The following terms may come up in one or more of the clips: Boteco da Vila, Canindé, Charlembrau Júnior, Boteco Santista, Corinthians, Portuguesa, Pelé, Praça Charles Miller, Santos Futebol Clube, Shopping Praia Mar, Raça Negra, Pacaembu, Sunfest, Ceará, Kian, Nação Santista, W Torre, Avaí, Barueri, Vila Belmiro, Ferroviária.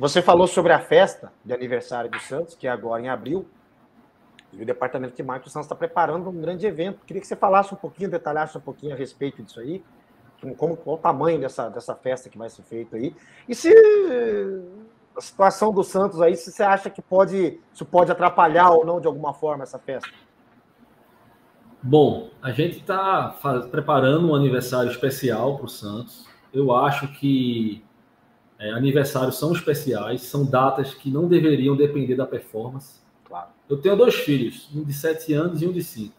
Você falou sobre a festa de aniversário do Santos, que é agora em abril, e o departamento de marketing do Santos está preparando um grande evento. Queria que você falasse um pouquinho, detalhasse um pouquinho a respeito disso aí, qual o tamanho dessa festa que vai ser feita aí, e se a situação do Santos aí, se você acha que isso pode atrapalhar ou não de alguma forma essa festa. Bom, a gente está preparando um aniversário especial para o Santos. Eu acho que aniversários são especiais, são datas que não deveriam depender da performance. Claro. Eu tenho 2 filhos, um de 7 anos e um de 5.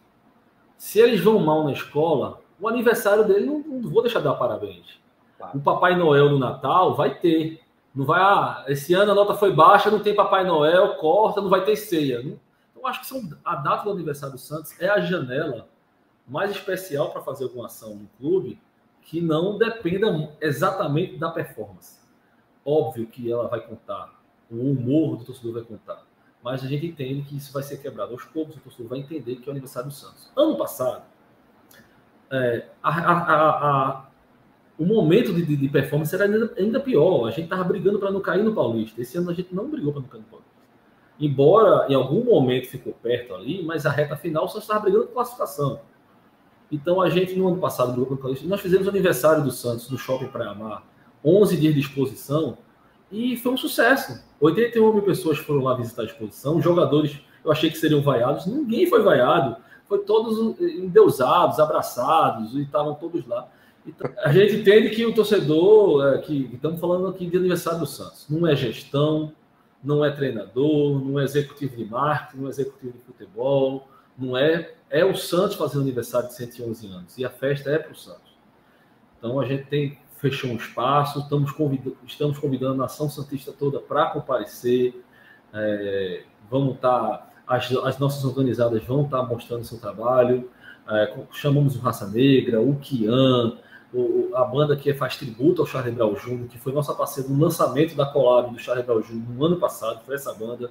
Se eles vão mal na escola, o aniversário dele não vou deixar de dar parabéns. Claro. O Papai Noel no Natal vai ter. Não vai, esse ano a nota foi baixa, não tem Papai Noel, corta, não vai ter ceia. Então, acho que a data do aniversário do Santos é a janela mais especial para fazer alguma ação no clube que não dependa exatamente da performance. Óbvio que ela vai contar, o humor do torcedor vai contar, mas a gente entende que isso vai ser quebrado. Aos poucos o torcedor vai entender que é o aniversário do Santos. Ano passado, o momento de performance era ainda pior. A gente estava brigando para não cair no Paulista. Esse ano a gente não brigou para não cair no Paulista. Embora em algum momento ficou perto ali, mas a reta final só estava brigando por classificação. Então a gente, no ano passado, brigou para o Paulista. Nós fizemos o aniversário do Santos no Shopping Praia Mar, 11 dias de exposição, e foi um sucesso. 81 mil pessoas foram lá visitar a exposição. Jogadores, eu achei que seriam vaiados. Ninguém foi vaiado. Foi todos endeusados, abraçados, e estavam todos lá. Então, a gente entende que o torcedor, que estamos falando aqui de aniversário do Santos, não é gestão, não é treinador, não é executivo de marketing, não é executivo de futebol, não é... É o Santos fazendo aniversário de 111 anos, e a festa é para o Santos. Então, a gente fechou um espaço, estamos convidando a Nação Santista toda para comparecer, as nossas organizadas vão estar mostrando seu trabalho, chamamos o Raça Negra, o Kian, a banda que faz tributo ao Charlembrau Júnior, que foi nossa parceira no lançamento da collab do Charlembrau Júnior no ano passado, foi essa banda,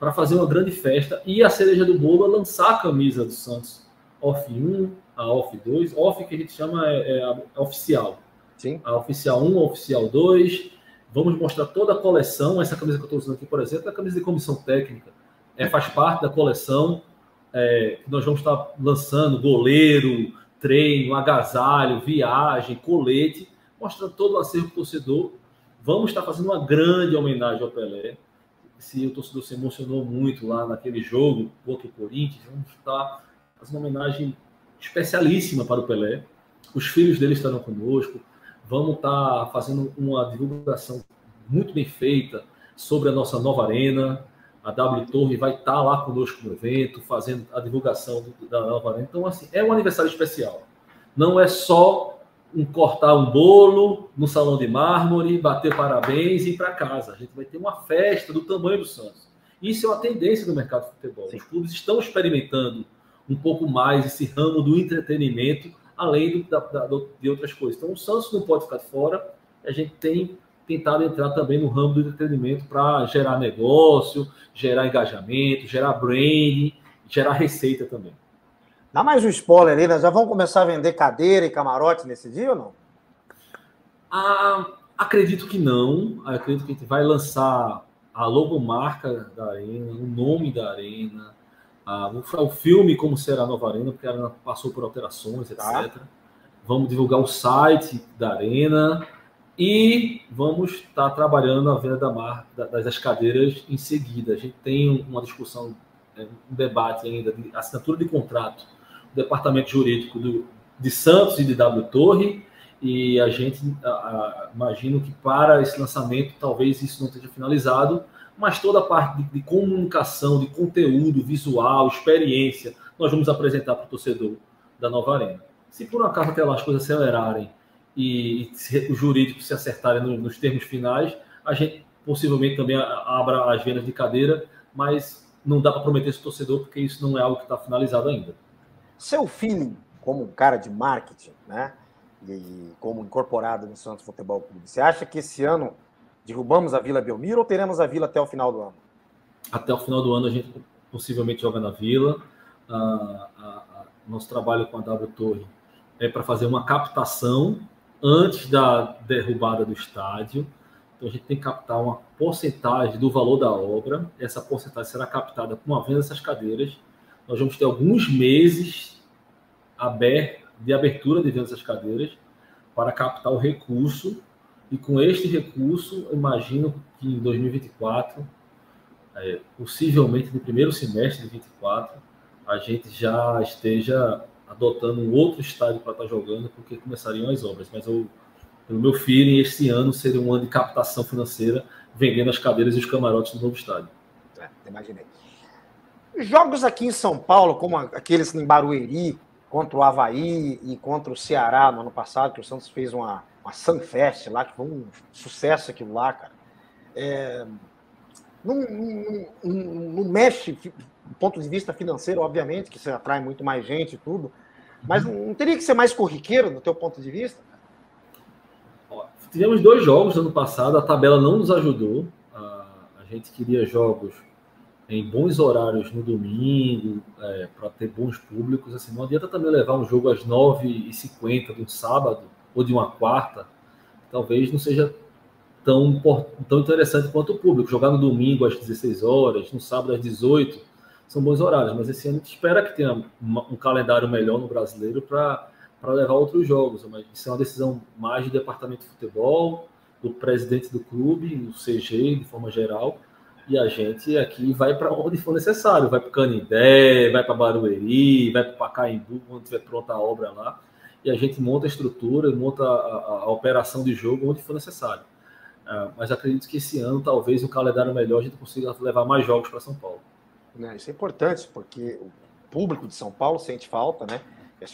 para fazer uma grande festa, e a cereja do bolo é lançar a camisa do Santos, off 1, a off 2, off que a gente chama é oficial. Sim. A oficial 1, a oficial 2, vamos mostrar toda a coleção. Essa camisa que eu estou usando aqui, por exemplo, é a camisa de comissão técnica, faz parte da coleção que nós vamos estar lançando, goleiro, treino, agasalho, viagem, colete, mostrando todo o acervo do torcedor. Vamos estar fazendo uma grande homenagem ao Pelé. Se o torcedor se emocionou muito lá naquele jogo contra o Corinthians, vamos estar fazendo uma homenagem especialíssima para o Pelé. Os filhos dele estarão conosco. Vamos estar fazendo uma divulgação muito bem feita sobre a nossa nova arena. A W Torre vai estar lá conosco no evento, fazendo a divulgação da nova arena. Então, assim, é um aniversário especial. Não é só cortar um bolo no salão de mármore, bater parabéns e ir para casa. A gente vai ter uma festa do tamanho do Santos. Isso é uma tendência do mercado de futebol. Sim. Os clubes estão experimentando um pouco mais esse ramo do entretenimento, além de outras coisas. Então, o Santos não pode ficar de fora. A gente tem tentado entrar também no ramo do entretenimento para gerar negócio, gerar engajamento, gerar branding, gerar receita também. Dá mais um spoiler aí, né? Já vão começar a vender cadeira e camarote nesse dia ou não? Acredito que não. Acredito que a gente vai lançar a logomarca da arena, o nome da arena, o filme como será a nova arena, porque a arena passou por alterações, etc. Vamos divulgar o site da arena e vamos estar trabalhando a venda das cadeiras em seguida. A gente tem uma discussão, um debate ainda de assinatura de contrato do departamento jurídico de Santos e de W Torre, e a gente imagino que para esse lançamento talvez isso não esteja finalizado, mas toda a parte de comunicação, de conteúdo, visual, experiência, nós vamos apresentar para o torcedor da nova arena. Se por um acaso até lá as coisas acelerarem e o jurídico se acertarem nos termos finais, a gente possivelmente também abra as vendas de cadeira, mas não dá para prometer esse torcedor, porque isso não é algo que está finalizado ainda. Seu filho, como um cara de marketing, né, e como incorporado no Santos Futebol Clube, você acha que esse ano derrubamos a Vila Belmiro ou teremos a Vila até o final do ano? Até o final do ano a gente possivelmente joga na Vila. Nosso trabalho com a W Torre é para fazer uma captação antes da derrubada do estádio, Então, a gente tem que captar uma porcentagem do valor da obra. Essa porcentagem será captada com a venda dessas cadeiras. Nós vamos ter alguns meses de abertura de venda dessas cadeiras para captar o recurso. E com este recurso, imagino que em 2024, possivelmente no primeiro semestre de 2024, a gente já esteja adotando um outro estádio para estar jogando, porque começariam as obras. Mas pelo meu feeling, este ano seria um ano de captação financeira, vendendo as cadeiras e os camarotes do novo estádio. Imaginei. Jogos aqui em São Paulo, como aqueles em Barueri, contra o Avaí e contra o Ceará no ano passado, que o Santos fez uma Sunfest lá, que foi um sucesso aquilo lá, cara. Não mexe do ponto de vista financeiro, obviamente, que você atrai muito mais gente e tudo, mas não teria que ser mais corriqueiro do teu ponto de vista? Tivemos 2 jogos no ano passado, a tabela não nos ajudou. A gente queria jogos em bons horários no domingo, para ter bons públicos. Assim, não adianta também levar um jogo às 9h50 de um sábado ou de uma quarta. Talvez não seja tão interessante quanto o público. Jogar no domingo às 16 horas, no sábado às 18, são bons horários. Mas esse ano a gente espera que tenha um calendário melhor no brasileiro para levar outros jogos, mas isso é uma decisão mais do departamento de futebol, do presidente do clube, do CG, de forma geral, e a gente aqui vai para onde for necessário, vai para Canindé, vai para Barueri, vai para Pacaembu, quando tiver pronta a obra lá, e a gente monta a estrutura, monta a operação de jogo onde for necessário. Mas acredito que esse ano, talvez, um calendário melhor, a gente consiga levar mais jogos para São Paulo. Isso é importante, porque o público de São Paulo sente falta, né?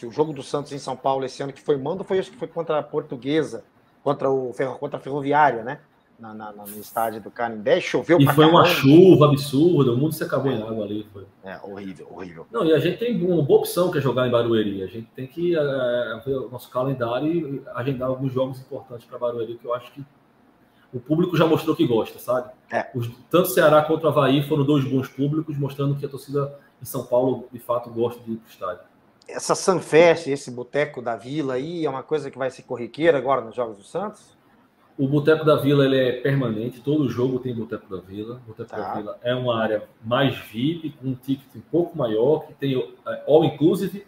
O jogo do Santos em São Paulo esse ano que foi mando foi, acho que foi contra a Portuguesa, contra a Ferroviária, né? No estádio do Canindé, choveu pra caramba. E foi uma chuva absurda, o mundo se acabou em água ali. Foi. Horrível, horrível. Não, e a gente tem uma boa opção que é jogar em Barueri. A gente tem que ver o nosso calendário e agendar alguns jogos importantes para Barueri, que eu acho que o público já mostrou que gosta, sabe? Tanto Ceará quanto o Avaí foram 2 bons públicos, mostrando que a torcida em São Paulo, de fato, gosta de ir pro estádio. Essa Sunfest, esse Boteco da Vila aí, é uma coisa que vai ser corriqueira agora nos Jogos do Santos? O Boteco da Vila ele é permanente, todo jogo tem Boteco da Vila. O Boteco da Vila é uma área mais VIP, com um ticket um pouco maior, que tem all-inclusive,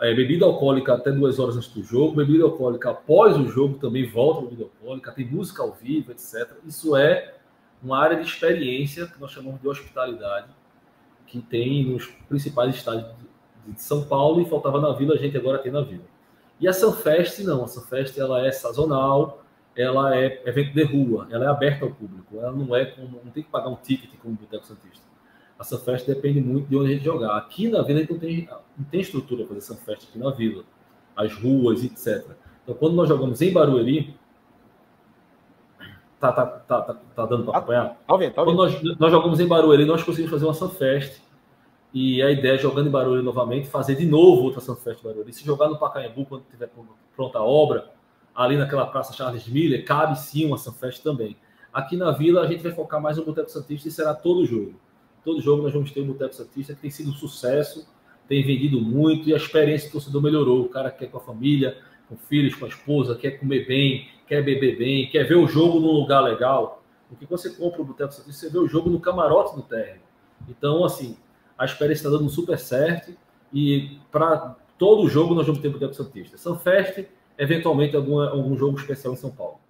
bebida alcoólica até 2 horas antes do jogo, bebida alcoólica após o jogo também volta a bebida alcoólica, tem música ao vivo, etc. Isso é uma área de experiência que nós chamamos de hospitalidade, que tem nos principais estádios de São Paulo e faltava na Vila, a gente agora tem na Vila. E a Sunfest não, a Sunfest ela é sazonal, ela é evento de rua, ela é aberta ao público, ela não tem que pagar um ticket como o Boteco Santista. A Sunfest depende muito de onde a gente jogar. Aqui na Vila a gente não tem estrutura para fazer Sunfest aqui na Vila, as ruas, etc. Então quando nós jogamos em Barueri, tá dando para acompanhar? Tá quando nós jogamos em Barueri, nós conseguimos fazer uma Sunfest. E a ideia é, jogando em Barueri novamente, fazer de novo outra Sunfest Barueri. Se jogar no Pacaembu, quando tiver pronta a obra, ali naquela Praça Charles Miller, cabe sim uma Sunfest também. Aqui na Vila, a gente vai focar mais no Boteco Santista e será todo jogo. Todo jogo nós vamos ter o Boteco Santista, que tem sido um sucesso, tem vendido muito e a experiência do torcedor melhorou. O cara quer ir com a família, com filhos, com a esposa, quer comer bem, quer beber bem, quer ver o jogo num lugar legal. Porque quando você compra o Boteco Santista, você vê o jogo no camarote do térreo. Então, assim, a experiência está dando super certo e para todo jogo nós vamos ter Boteco Santista. Sunfest, eventualmente algum jogo especial em São Paulo.